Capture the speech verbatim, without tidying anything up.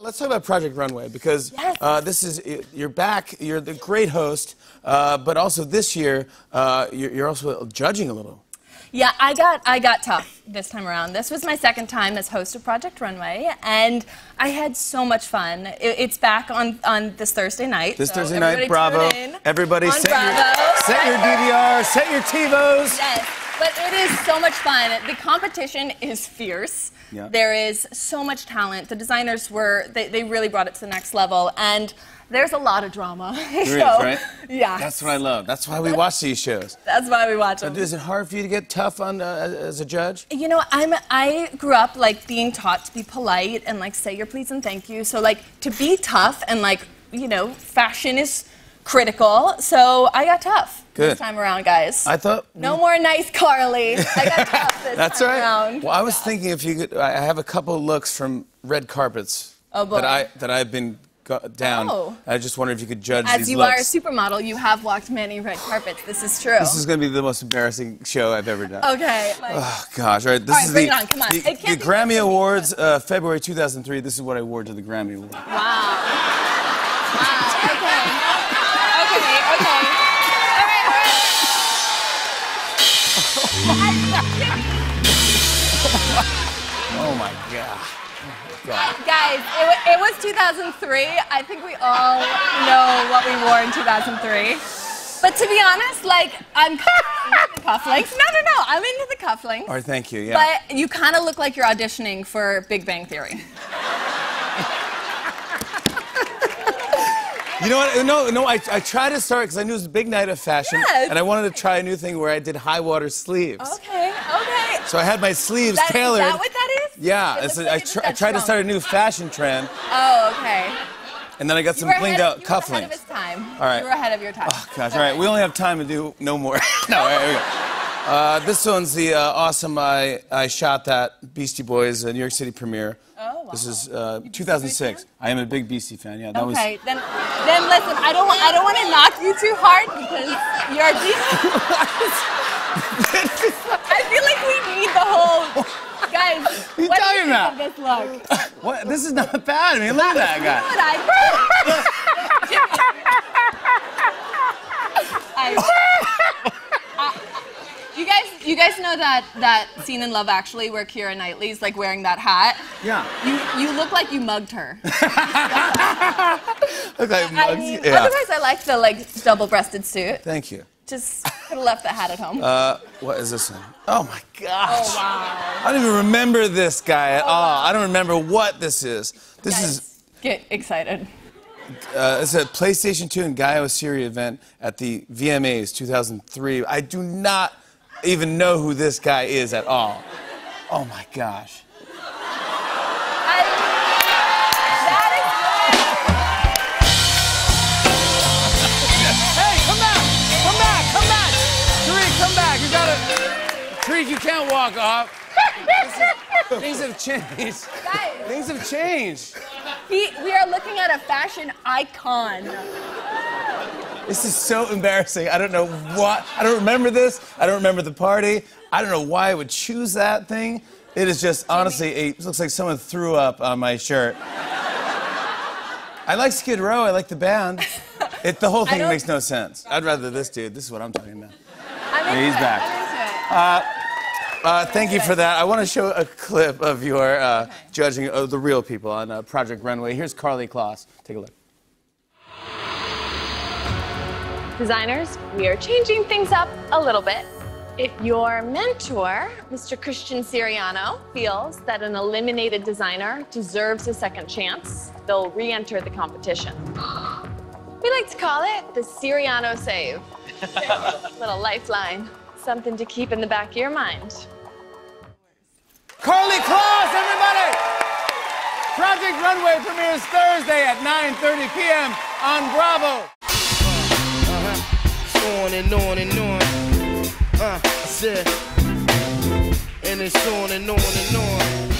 Let's talk about Project Runway, because yes. uh, this is, you're back, you're the great host, uh, but also this year, uh, you're also judging a little. Yeah, I got, I got tough this time around. This was my second time as host of Project Runway, and I had so much fun. It, it's back on, on this Thursday night. This so Thursday night, Bravo. Everybody set, Bravo. Your, set your D V R, set your TiVos. Yes. But it is so much fun. The competition is fierce. Yeah. There is so much talent. The designers were, they, they really brought it to the next level. And there's a lot of drama. There so, is, right? Yeah. That's what I love. That's why we watch these shows. That's why we watch them. Is it hard for you to get tough on uh, as a judge? You know, I'm, I grew up, like, being taught to be polite and, like, say your please and thank you. So, like, to be tough and, like, you know, fashion is critical. So I got tough. Good. This time around, guys. I thought no more nice Karlie. I got tough this That's time right. around. Well, I was yeah. thinking if you could, I have a couple looks from red carpets oh, boy. that I that I've been down. Oh. I just wondered if you could judge As these you looks. As you are a supermodel, you have walked many red carpets. This is true. This is going to be the most embarrassing show I've ever done. Okay. Like, oh gosh! All right, this all right, is bring the, it on. Come on. the, it can't the Grammy Awards, uh, February two thousand three. This is what I wore to the Grammy Awards. Wow. Wow. Okay. Oh my God. Oh my God. Guys, it, w it was two thousand three. I think we all know what we wore in two thousand three. But to be honest, like, I'm into the cufflinks. No, no, no, I'm into the cufflinks. All right, thank you, yeah. But you kind of look like you're auditioning for Big Bang Theory. You know what? No, no. I, I tried to start because I knew it was a big night of fashion, yeah, and I wanted to try a new thing where I did high water sleeves. Okay, okay. So I had my sleeves that, tailored. Is that what that is? Yeah. It so like I, tr I tried to start a new fashion trend. Oh, okay. And then I got some blinged out you cufflinks. You were ahead of his time. All right. You were ahead of your time. Oh gosh. Okay. All right. We only have time to do no more. No. All right, here we go. Uh, this one's the uh, awesome I, I Shot That, Beastie Boys, uh, New York City premiere. Oh, wow. This is uh, two thousand six. I am a big Beastie fan, yeah. That okay, was... then, then listen, I don't, I don't want to knock you too hard because you're a Beastie. I feel like we need the whole... Guys, what, what talking about? This look? What? This is not bad. I mean, look at that guy. You know what I... I... You guys, you guys know that, that scene in Love Actually where Keira Knightley's like wearing that hat? Yeah. You, you look like you mugged her. Look like mugged. I mean, yeah. Otherwise, I like the like double-breasted suit. Thank you. Just could have left that hat at home. Uh, what is this one? Oh my gosh. Oh wow. I don't even remember this guy at oh, all. Wow. I don't remember what this is. This guys, is. Get excited. Uh, it's a PlayStation two and Gaio Siri event at the V M As two thousand three. I do not even know who this guy is at all. Oh my gosh. I, that is right. Hey, come back! Come back! Come back! Tariq, come back! You gotta... Tariq, you can't walk off. Is, things have changed. Guys. Things have changed. He, we are looking at a fashion icon. This is so embarrassing. I don't know what. I don't remember this. I don't remember the party. I don't know why I would choose that thing. It is just, honestly, a, it looks like someone threw up on my shirt. I like Skid Row. I like the band. It, the whole thing makes no sense. I'd rather this dude. This is what I'm talking about. I'm into yeah, he's it. back. I'm into it. Uh, Uh, thank you for that. I want to show a clip of your uh, judging of the real people on uh, Project Runway. Here's Karlie Kloss. Take a look. Designers, we are changing things up a little bit. If your mentor, Mister Christian Siriano, feels that an eliminated designer deserves a second chance, they'll re-enter the competition. We like to call it the Siriano save. Little lifeline, something to keep in the back of your mind. Karlie Kloss, everybody! Project Runway premieres Thursday at nine thirty p m on Bravo. On and on and on. Uh, I said, and it's on and on and on.